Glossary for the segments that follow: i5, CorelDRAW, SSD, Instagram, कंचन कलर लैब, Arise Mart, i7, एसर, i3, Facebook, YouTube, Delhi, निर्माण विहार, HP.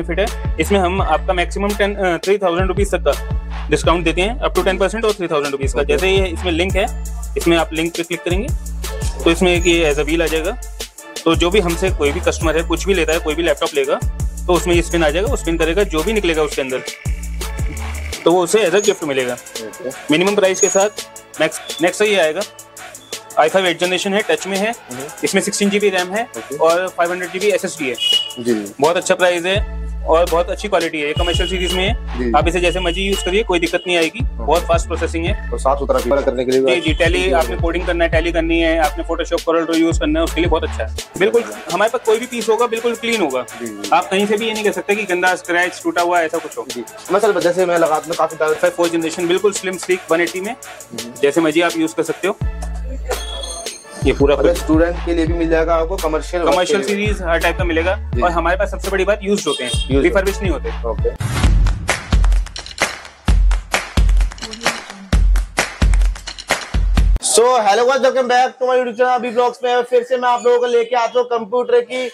Benefit है। इसमें हम आपका मैक्सिमम 3,000 रुपीज तक का डिस्काउंट देते हैं, अप टू 10% और 3,000 रुपीज का। जैसे ये इसमें लिंक है, इसमें आप लिंक पे क्लिक करेंगे तो इसमें एक ये एज अ बिल आ जाएगा। तो जो भी हमसे कोई भी कस्टमर है, कुछ भी लेता है, कोई भी लैपटॉप लेगा तो उसमें ये स्पिन आ जाएगा, वो स्पिन करेगा, जो भी निकलेगा उसके अंदर तो वो उसे एज अ गिफ्ट मिलेगा। मिनिमम प्राइस के साथ नेक्स्ट ये आएगा। i5 8th जनरेशन है, टच में है, इसमें 16 GB रैम है और 500 GB SSD है। जी बहुत अच्छा प्राइस है और बहुत अच्छी क्वालिटी है, कमर्शियल सीरीज में है। आप इसे जैसे मर्जी यूज करिए, कोई दिक्कत नहीं आएगी। बहुत फास्ट प्रोसेसिंग है और साफ सुथरा करने के लिए। जी टैली आपने कोडिंग करना है, टैली करनी है, आपने फोटोशॉप कोरल ड्रॉ यूज करना है, उसके लिए बहुत अच्छा है। बिल्कुल हमारे पास कोई भी पीस होगा बिल्कुल क्लीन होगा, आप कहीं से भी ये नहीं कह सकते कि गंदा, स्क्रैच, टूटा हुआ, ऐसा कुछ होगा। जैसे मैं लगातार में काफी 4th जनरेशन बिल्कुल स्लिम स्लीक 180 में जैसे मर्जी आप यूज कर सकते हो। ये पूरा स्टूडेंट के लिए भी मिल जाएगा आपको, कमर्शियल सीरीज हर टाइप का मिलेगा। और हमारे पास सबसे बड़ी बात यूज्ड होते हैं, रिफर्बिश्ड नहीं होते। Okay. So hello guys, welcome back to my YouTube channel अभी ब्लॉग्स में। फिर से मैं आप लोगों को लेके आता हूँ कंप्यूटर की,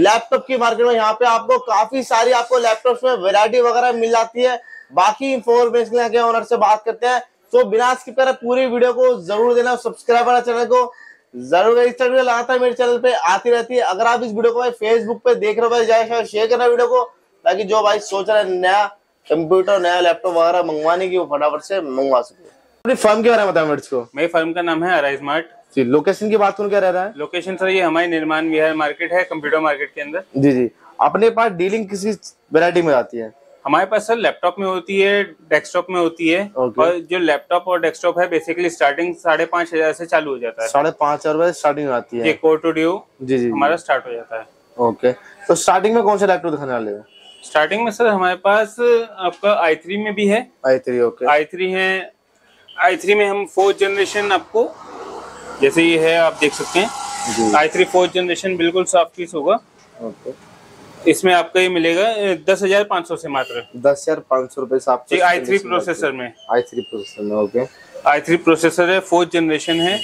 लैपटॉप की मार्केट में। यहाँ पे आपको काफी सारी आपको लैपटॉप में वेरायटी वगैरह मिल जाती है। बाकी इन्फॉर्मेशन लेके ओनर से बात करते हैं। तो बिना स्किप करे पूरी वीडियो को जरूर देना, सब्सक्राइब वाला चैनल को जरूर। इंस्टाग्राम लगातार मेरे चैनल पे आती रहती है। अगर आप इस वीडियो को फेसबुक पे देख रहे हो जाए शेयर करना वीडियो को, ताकि जो भाई सोच रहा है नया कंप्यूटर, नया लैपटॉप वगैरह मंगवाने की, वो फटाफट से मंगवा सके। अपनी फर्म के बारे में बताया मेरे को। मेरी फर्म का नाम है अराइज मार्ट। जी लोकेशन की बात करूँ, क्या रहता है लोकेशन? सर ये हमारे निर्माण विहार मार्केट है, कंप्यूटर मार्केट के अंदर। जी जी। अपने पास डीलिंग किसी वेरायटी में आती है? हमारे पास सर लैपटॉप में होती है, डेस्कटॉप में होती है। और जो लैपटॉप और डेस्कटॉप है बेसिकली स्टार्टिंग 5,500 से चालू हो जाता है। 5,500 स्टार्टिंग आती है। कोर स्टूडियो जी हमारा स्टार्ट हो जाता है। ओके। तो स्टार्टिंग में कौन सा लैपटॉप दिखाने वाले हो? स्टार्टिंग में सर हमारे पास आपका i3 में भी है। i3 okay. i3 है, i3 में हम 4th जनरेशन आपको जैसे ये है आप देख सकते हैं, i3 4th जनरेशन बिल्कुल साफ पीस होगा। इसमें आपका ये मिलेगा 10,500 से मात्र 10,500 रुपए से आपको i3 प्रोसेसर में। i3 प्रोसेसर में ओके। i3 प्रोसेसर है, 4th जनरेशन है।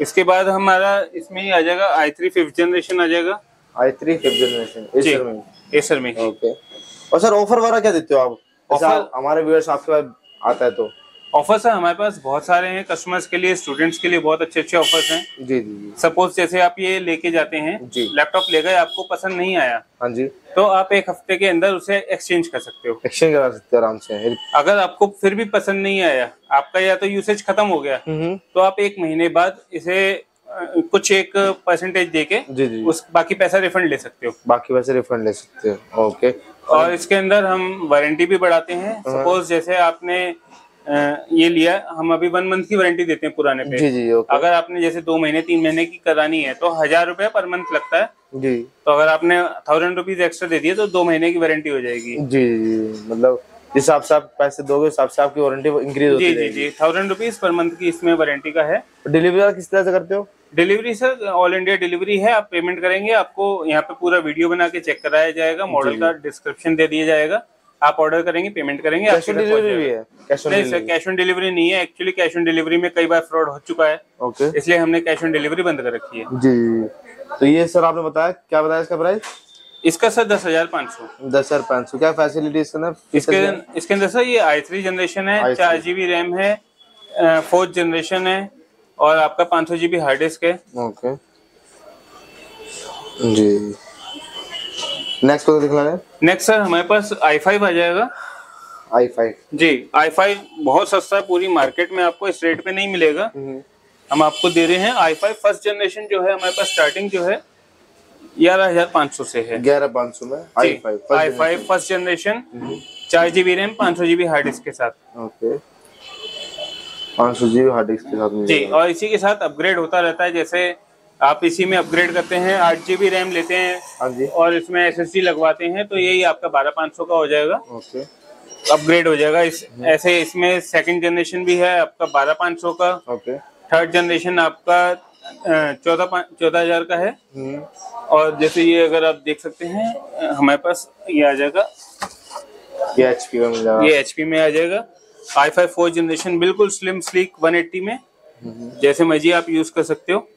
इसके बाद हमारा इसमें ही आ जाएगा i3 5th जनरेशन आ जाएगा। i3 5th जनरेशन एसर में। एसर में ओके। और सर ऑफर वगैरह क्या देते हो आप? ऑफर हमारे व्यूअर्स आपके पास आता है तो ऑफर सर हमारे पास बहुत सारे हैं, कस्टमर्स के लिए, स्टूडेंट्स के लिए बहुत अच्छे अच्छे ऑफर्स हैं। जी जी। सपोज जैसे आप ये लेके जाते हैं, लैपटॉप ले गए, आपको पसंद नहीं आया। हाँ जी। तो आप 1 हफ्ते के अंदर उसे एक्सचेंज कर सकते हो। एक्सचेंज करा सकते हो आराम से। अगर आपको फिर भी पसंद नहीं आया, आपका या तो यूसेज खत्म हो गया, तो आप 1 महीने बाद इसे कुछ 1% देके उस बाकी पैसा रिफंड ले सकते हो। बाकी पैसे रिफंड ले सकते हो ओके। और इसके अंदर हम वारंटी भी बढ़ाते हैं। सपोज जैसे आपने ये लिया, हम अभी 1 मंथ की वारंटी देते हैं पुराने पे। जी जी ओके। अगर आपने जैसे 2 महीने 3 महीने की करानी है तो 1000 रुपए पर मंथ लगता है। जी। तो अगर आपने 1000 रुपीज एक्स्ट्रा दे दिए तो 2 महीने की वारंटी हो जाएगी। जी जी। मतलब जिस हिसाब से आप पैसे दोगे उस हिसाब से आपकी वारंटी इंक्रीज होती है। जी जी। 1000 रुपीज पर मंथ की इसमें वारंटी का है। डिलीवरी किस तरह से करते हो? Delivery sir all India delivery है। आप पेमेंट करेंगे, आपको यहाँ पे पूरा वीडियो बना के चेक कराया जाएगा, मॉडल का डिस्क्रिप्शन दे दिया जाएगा, आप ऑर्डर करेंगे, पेमेंट करेंगे। कैश ऑन डिलीवरी भी है? नहीं सर, कैश ऑन डिलीवरी नहीं है। एक्चुअली कैश ऑन डिलीवरी में कई बार फ्रॉड हो चुका है ओके, इसलिए हमने कैश ऑन डिलीवरी बंद कर रखी है। जी। तो ये सर आपने बताया, क्या बताया इसका प्राइस? इसका सर 10,500। 10,500। क्या फैसिलिटी इसके अंदर? सर ये i3 जनरेशन है, 4 GB रैम है, 4th जनरेशन है और आपका 500 GB हार्ड डिस्क है ओके। जी। नेक्स्ट को दिखला है। नेक्स्ट सर हमारे पास i5 आ जाएगा। i5 जी। i5 बहुत सस्ता है, पूरी मार्केट में आपको इस रेट पे नहीं मिलेगा। हम आपको दे रहे हैं i5 1st जनरेशन जो है हमारे पास स्टार्टिंग जो है 11,500 से है। 11,500 में i5 1st generation, 4 GB RAM, 500 GB hard disk के साथ ओके। 500 GB हार्ड डिस्क के साथ जी। और इसी के साथ अपग्रेड होता रहता है, जैसे आप इसी में अपग्रेड करते हैं, 8 GB रैम लेते हैं और इसमें SSD लगवाते हैं तो यही आपका 12,500 का हो जाएगा ओके। अपग्रेड हो जाएगा ऐसे। इसमें 2nd जनरेशन भी है आपका 12,500 का ओके। 3rd जनरेशन आपका 14,000 का है। और जैसे ये अगर आप देख सकते हैं हमारे पास ये आ जाएगा, ये HP में मिला, ये HP में आ जाएगा। i5 4th जनरेशन बिल्कुल स्लिम स्लीक 180 में जैसे मर्जी आप यूज कर सकते हो।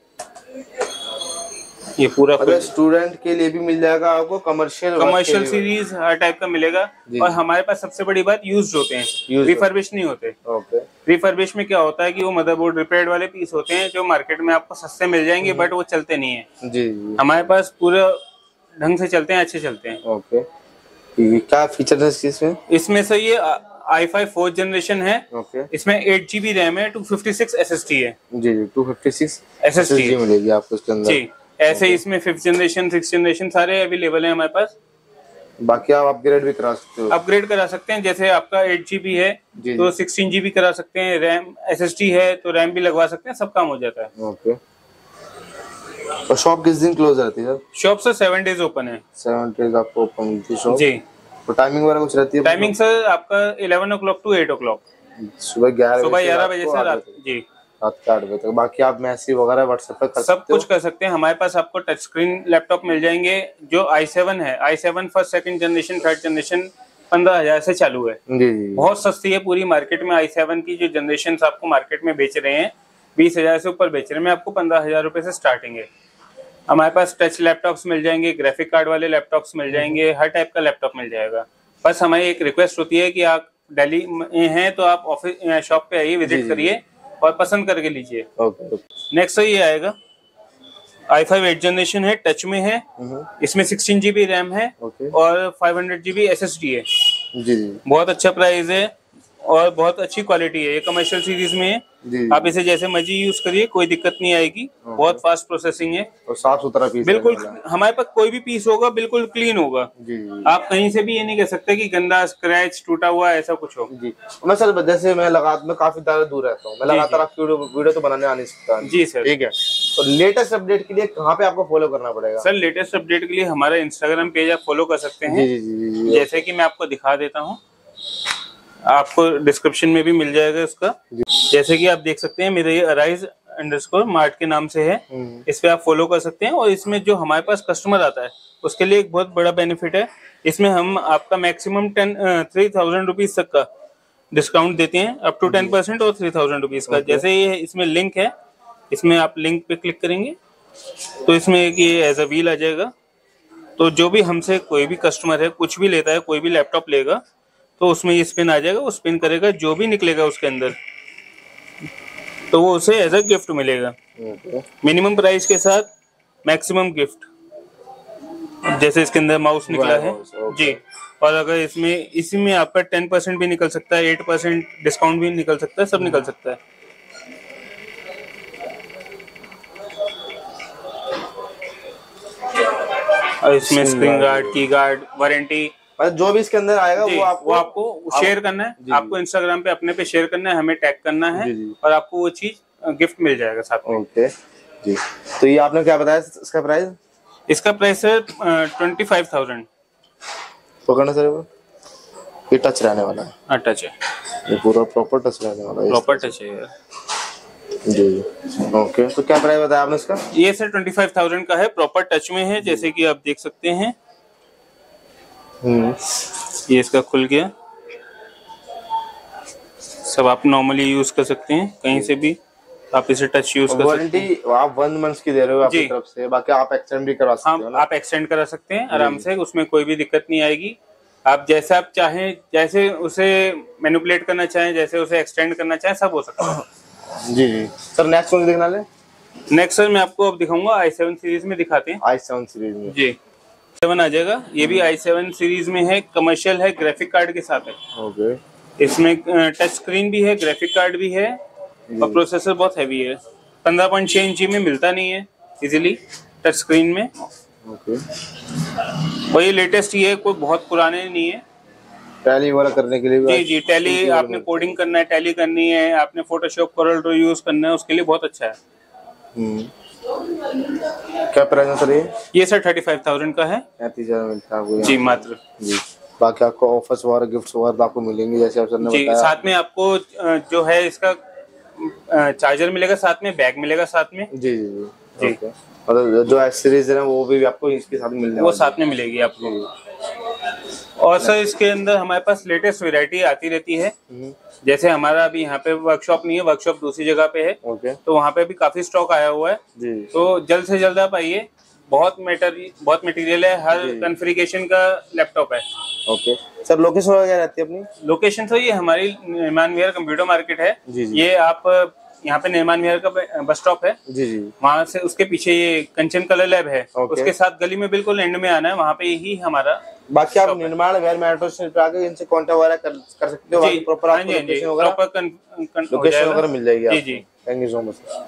ये पूरा अगर स्टूडेंट के लिए भी मिल जाएगा आपको, कमर्शियल सीरीज हर टाइप का मिलेगा। और हमारे पास सबसे बड़ी बात यूज्ड होते हैं, रिफर्बिश नहीं होते। रिफर्बिश में क्या होता है कि वो मदरबोर्ड रिपेयर्ड वाले पीस होते हैं जो मार्केट में आपको सस्ते मिल जाएंगे, बट वो चलते नहीं है। जी हमारे पास पूरा ढंग से चलते हैं, अच्छे चलते हैं। ओके क्या फीचर है इसमें? इसमें से ये i5 4th जनरेशन है। इसमें 8GB रैम है, 256 SSD है। जी जी 256 SSD मिलेगी आपको इसके अंदर। जी ऐसे इसमें 5th जनरेशन 6th जनरेशन सारे अवेलेबल है हमारे पास। बाकी आप अपग्रेड भी करा सकते हो, अपग्रेड करा सकते हैं। जैसे आपका 8GB है तो 16GB करा सकते हैं, रैम SSD है तो रैम भी लगवा सकते हैं, सब काम हो जाता है। ओके और शॉप किस दिन क्लोज रहती है? शॉप सर 7 डेज ओपन है। 7 डेज आपको ओपन मिलती है शॉप। जी तो टाइमिंग वगैरह कुछ रहती है? टाइमिंग सर आपका 11 o'clock to 8 o'clock, सुबह 11 बजे से रात जी 8 बजे तक। बाकी आप मैसेज वगैरह व्हाट्सएप पर सब कुछ कर सकते हैं। हमारे पास आपको टच स्क्रीन लैपटॉप मिल जाएंगे जो i7 है। i7 1st 2nd generation 3rd generation 15,000 से चालू है। बहुत सस्ती है। पूरी मार्केट में i7 की जो जनरेशन आपको मार्केट में बेच रहे हैं 20,000 से ऊपर बेच रहे हैं, आपको 15,000 रुपए से स्टार्टिंग है। हमारे पास टच लैपटॉप्स मिल जाएंगे, ग्राफिक कार्ड वाले लैपटॉप्स मिल जाएंगे, हर टाइप का लैपटॉप मिल जाएगा। बस हमारी एक रिक्वेस्ट होती है कि आप दिल्ली में हैं तो आप ऑफिस शॉप पे आइए, विजिट करिए और पसंद करके लीजिए। नेक्स्ट ये आएगा i5 8 जनरेशन है, टच में है। इसमें 16GB रैम है और 500GB SSD है। बहुत अच्छा प्राइस है और बहुत अच्छी क्वालिटी है। ये कमर्शियल सीरीज में है, आप इसे जैसे मर्जी यूज करिए, कोई दिक्कत नहीं आएगी। बहुत फास्ट प्रोसेसिंग है और साफ सुथरा पीस। बिल्कुल हमारे पास कोई भी पीस होगा बिल्कुल क्लीन होगा। जी। आप कहीं से भी ये नहीं कह सकते कि गंदा, स्क्रैच, टूटा हुआ, ऐसा कुछ हो। जी मैं सर जैसे मैं लगातार मैं काफी ज्यादा दूर रहता हूँ, मैं लगातार आपकी वीडियो तो बनाने आ नहीं सकता। जी सर ठीक है। तो लेटेस्ट अपडेट के लिए कहाँ पे आपको फॉलो करना पड़ेगा? सर लेटेस्ट अपडेट के लिए हमारा इंस्टाग्राम पेज आप फॉलो कर सकते हैं, जैसे की मैं आपको दिखा देता हूँ, आपको डिस्क्रिप्शन में भी मिल जाएगा इसका। जैसे कि आप देख सकते हैं मेरा ये Arise_Mart के नाम से है, इस पे आप फॉलो कर सकते हैं। और इसमें जो हमारे पास कस्टमर आता है उसके लिए एक बहुत बड़ा बेनिफिट है। इसमें हम आपका मैक्सिमम 3,000 रुपीज तक का डिस्काउंट देते हैं, अप टू 10% और 3,000 रुपीज का। जैसे ये इसमें लिंक है, इसमें आप लिंक पे क्लिक करेंगे तो इसमें ये एज अ व्हील आ जाएगा। तो जो भी हमसे कोई भी कस्टमर है, कुछ भी लेता है, कोई भी लैपटॉप लेगा तो उसमें ये स्पिन आ जाएगा, वो स्पिन करेगा, जो भी निकलेगा उसके अंदर तो वो उसे एज अ गिफ्ट मिलेगा। मिनिमम प्राइस के साथ मैक्सिमम गिफ्ट। जैसे इसके अंदर माउस निकला है। जी और अगर इसमें आपका 10% भी निकल सकता है, 8% डिस्काउंट भी निकल सकता है, सब निकल सकता है। और इसमें screen guard, key guard, warranty, जो भी इसके अंदर आएगा वो आपको शेयर करना है। आपको इंस्टाग्राम पे अपने पे शेयर करना है, हमें टैग करना है और आपको वो चीज गिफ्ट मिल जाएगा साथ में। ओके जी। तो ये आपने क्या बताया इसका प्राइस? इसका प्राइस है 25,000। पकड़ना सर ये टच रहने वाला है। हाँ टच है, ये पूरा प्रॉपर टच रहने वाला है, प्रॉपर टच है यार। जी ओके तो क्या प्राइस बताया आपने इसका? ये सर 25,000 का है, प्रॉपर टच में है। जैसे की आप देख सकते हैं ये इसका खुल गया, सब आप नॉर्मली यूज कर सकते हैं, कहीं से भी आप इसे टच यूज कर सकते हैं। आप 1 मंथ की दे रहे हो आपकी तरफ से, बाकी आप एक्सटेंड भी करा सकते हो ना? आप एक्सटेंड करा सकते हैं आराम से, उसमें कोई भी दिक्कत नहीं आएगी। आप जैसे आप चाहें, जैसे उसे मैनिपुलेट करना चाहें, जैसे उसे एक्सटेंड करना चाहें, सब हो सकता है। जी जी सर नेक्स्ट कौन देखना ले? नेक्स्ट सर मैं आपको अब दिखाऊंगा i7 सीरीज में, दिखाते हैं i7 सीरीज में। जी आ जाएगा, ये भी i7 सीरीज में है, कमर्शियल है, ग्राफिक कार्ड के साथ है। ओके। इसमें टच स्क्रीन भी है, ग्राफिक कार्ड भी है और प्रोसेसर बहुत हैवी है। 15.6 इंची में मिलता नहीं है इजीली टच स्क्रीन में। ओके। और ये लेटेस्ट ही है, कोई बहुत पुराने नहीं है। टैली वाला करने के लिए भी जी जी टैली आपने कोडिंग करना है, टैली करनी है, आपने फोटोशॉप कोरल ड्रॉ यूज करना है, उसके लिए बहुत अच्छा है। क्या प्राइस है सर ये? सर 35,000 का है। 35,000 मिलता है जी मात्र। जी बाकी आपको ऑफर्स वगैरह, गिफ्ट्स वगैरह आपको मिलेंगे जैसे आप सर ने बताया। साथ में आपको जो है इसका चार्जर मिलेगा, साथ में बैग मिलेगा, साथ में। जी जी जी मतलब जो एक्सेसरीज है वो भी आपको इसके साथ मिलने, वो साथ में मिलेगी आपको। और सर इसके अंदर हमारे पास लेटेस्ट वेरायटी आती रहती है। जैसे हमारा अभी यहाँ पे वर्कशॉप नहीं है, वर्कशॉप दूसरी जगह पे है। तो वहाँ पे भी काफी स्टॉक आया हुआ है, तो जल्द से जल्द आप आइए। बहुत मटेरियल है, हर कॉन्फ़िगरेशन का लैपटॉप है। ओके सर, लोकेशन वगैरह रहती है अपनी? लोकेशन तो ये हमारी निर्माण विहार कंप्यूटर मार्केट है जी जी। ये आप यहाँ पे निर्माण विहार का बस स्टॉप है जी जी, वहाँ से उसके पीछे ये कंचन कलर लैब है, उसके साथ गली में बिल्कुल एंड में आना है, वहाँ पे ही हमारा। बाकी आप निर्माण विहार मेट्रो स्टेशन पे आके इनसे कांटेक्ट वगैरह कर सकते हो, प्रॉपर लोकेशन वगैरह मिल जाएगी। Thank you so much.